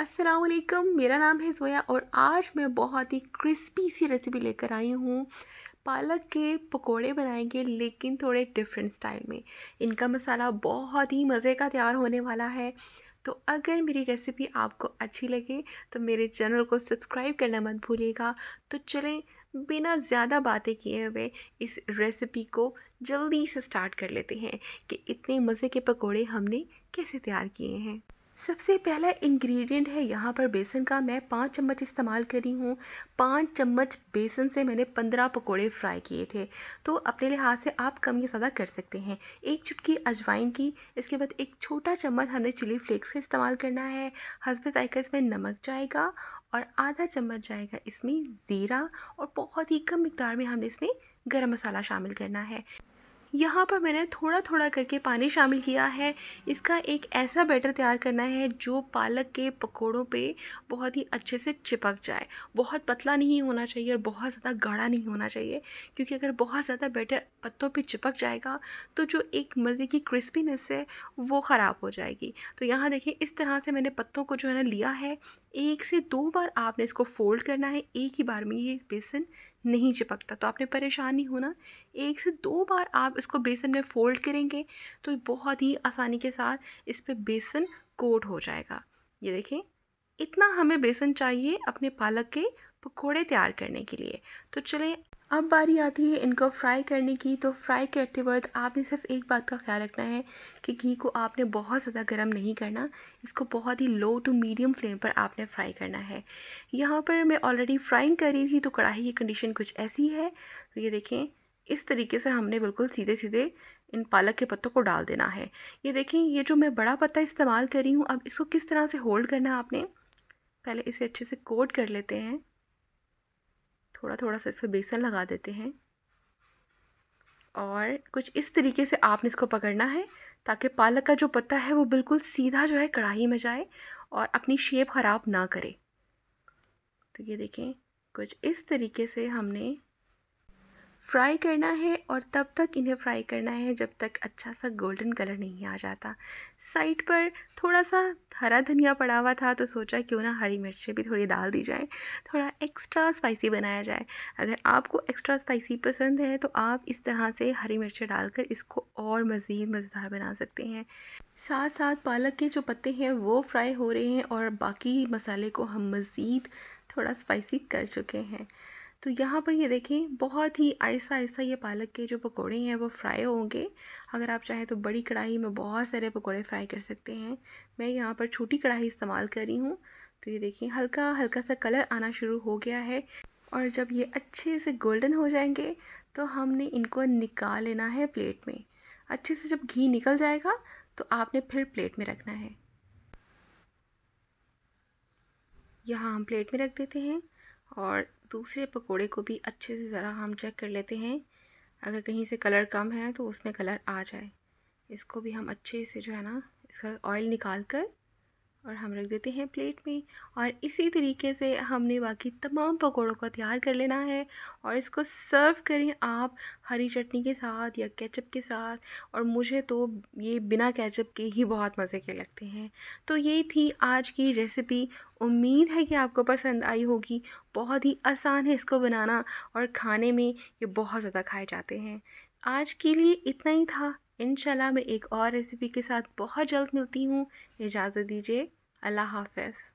अस्सलामुअलैकुम, मेरा नाम है ज़ोया और आज मैं बहुत ही क्रिस्पी सी रेसिपी लेकर आई हूँ। पालक के पकोड़े बनाएंगे लेकिन थोड़े डिफरेंट स्टाइल में। इनका मसाला बहुत ही मज़े का तैयार होने वाला है। तो अगर मेरी रेसिपी आपको अच्छी लगे तो मेरे चैनल को सब्सक्राइब करना मत भूलिएगा। तो चलें बिना ज़्यादा बातें किए हुए इस रेसिपी को जल्दी से स्टार्ट कर लेते हैं कि इतने मज़े के पकोड़े हमने कैसे तैयार किए हैं। सबसे पहला इंग्रेडिएंट है यहाँ पर बेसन का। मैं 5 चम्मच इस्तेमाल करी हूँ। 5 चम्मच बेसन से मैंने 15 पकोड़े फ्राई किए थे, तो अपने लिहाज से आप कम या ज़्यादा कर सकते हैं। 1 चुटकी अजवाइन की, इसके बाद 1 छोटा चम्मच हमने चिली फ्लेक्स का इस्तेमाल करना है। हस्ब जायका इसमें नमक जाएगा और आधा चम्मच जाएगा इसमें ज़ीरा, और बहुत ही कम मिकदार में हमने इसमें गर्म मसाला शामिल करना है। यहाँ पर मैंने थोड़ा थोड़ा करके पानी शामिल किया है। इसका एक ऐसा बैटर तैयार करना है जो पालक के पकोड़ों पे बहुत ही अच्छे से चिपक जाए। बहुत पतला नहीं होना चाहिए और बहुत ज़्यादा गाढ़ा नहीं होना चाहिए, क्योंकि अगर बहुत ज़्यादा बैटर पत्तों पे चिपक जाएगा तो जो एक मज़े की क्रिस्पीनेस है वो ख़राब हो जाएगी। तो यहाँ देखिए, इस तरह से मैंने पत्तों को जो है ना लिया है। 1 से 2 बार आपने इसको फोल्ड करना है। एक ही बार में ये बेसन नहीं चिपकता, तो आपने परेशान नहीं होना। 1 से 2 बार आप इसको बेसन में फ़ोल्ड करेंगे तो बहुत ही आसानी के साथ इस पर बेसन कोट हो जाएगा। ये देखें, इतना हमें बेसन चाहिए अपने पालक के पकोड़े तैयार करने के लिए। तो चलें अब बारी आती है इनको फ्राई करने की। तो फ्राई करते वक्त आपने सिर्फ एक बात का ख्याल रखना है कि घी को आपने बहुत ज़्यादा गर्म नहीं करना। इसको बहुत ही लो टू मीडियम फ्लेम पर आपने फ्राई करना है। यहाँ पर मैं ऑलरेडी फ्राइंग कर रही थी, तो कढ़ाई की कंडीशन कुछ ऐसी है। तो ये देखें, इस तरीके से हमने बिल्कुल सीधे सीधे इन पालक के पत्तों को डाल देना है। ये देखें, ये जो मैं बड़ा पत्ता इस्तेमाल कर रही हूँ, अब इसको किस तरह से होल्ड करना आपने, पहले इसे अच्छे से कोट कर लेते हैं। थोड़ा थोड़ा सा इस पर बेसन लगा देते हैं और कुछ इस तरीके से आपने इसको पकड़ना है ताकि पालक का जो पत्ता है वो बिल्कुल सीधा जो है कढ़ाई में जाए और अपनी शेप ख़राब ना करे। तो ये देखें, कुछ इस तरीके से हमने फ्राई करना है और तब तक इन्हें फ्राई करना है जब तक अच्छा सा गोल्डन कलर नहीं आ जाता। साइड पर थोड़ा सा हरा धनिया पड़ा हुआ था, तो सोचा क्यों ना हरी मिर्चें भी थोड़ी डाल दी जाए, थोड़ा एक्स्ट्रा स्पाइसी बनाया जाए। अगर आपको एक्स्ट्रा स्पाइसी पसंद है तो आप इस तरह से हरी मिर्चें डालकर इसको और मज़ीद मज़ेदार बना सकते हैं। साथ साथ पालक के जो पत्ते हैं वो फ्राई हो रहे हैं और बाकी मसाले को हम मज़ीद थोड़ा स्पाइसी कर चुके हैं। तो यहाँ पर ये देखें, बहुत ही आहिस्ता आहिस्ता ये पालक के जो पकोड़े हैं वो फ्राई होंगे। अगर आप चाहें तो बड़ी कढ़ाई में बहुत सारे पकोड़े फ्राई कर सकते हैं। मैं यहाँ पर छोटी कढ़ाई इस्तेमाल कर रही हूँ। तो ये देखें, हल्का हल्का सा कलर आना शुरू हो गया है और जब ये अच्छे से गोल्डन हो जाएंगे तो हमने इनको निकाल लेना है प्लेट में। अच्छे से जब घी निकल जाएगा तो आपने फिर प्लेट में रखना है। यहाँ हम प्लेट में रख देते हैं और दूसरे पकोड़े को भी अच्छे से ज़रा हम चेक कर लेते हैं। अगर कहीं से कलर कम है तो उसमें कलर आ जाए, इसको भी हम अच्छे से जो है ना इसका ऑयल निकाल कर और हम रख देते हैं प्लेट में। और इसी तरीके से हमने बाकी तमाम पकोड़ों को तैयार कर लेना है और इसको सर्व करें आप हरी चटनी के साथ या केचप के साथ, और मुझे तो ये बिना केचप के ही बहुत मज़े के लगते हैं। तो ये थी आज की रेसिपी। उम्मीद है कि आपको पसंद आई होगी। बहुत ही आसान है इसको बनाना और खाने में ये बहुत ज़्यादा खाए जाते हैं। आज के लिए इतना ही था। इंशाल्लाह मैं एक और रेसिपी के साथ बहुत जल्द मिलती हूँ। इजाज़त दीजिए, अल्लाह हाफ़िज़।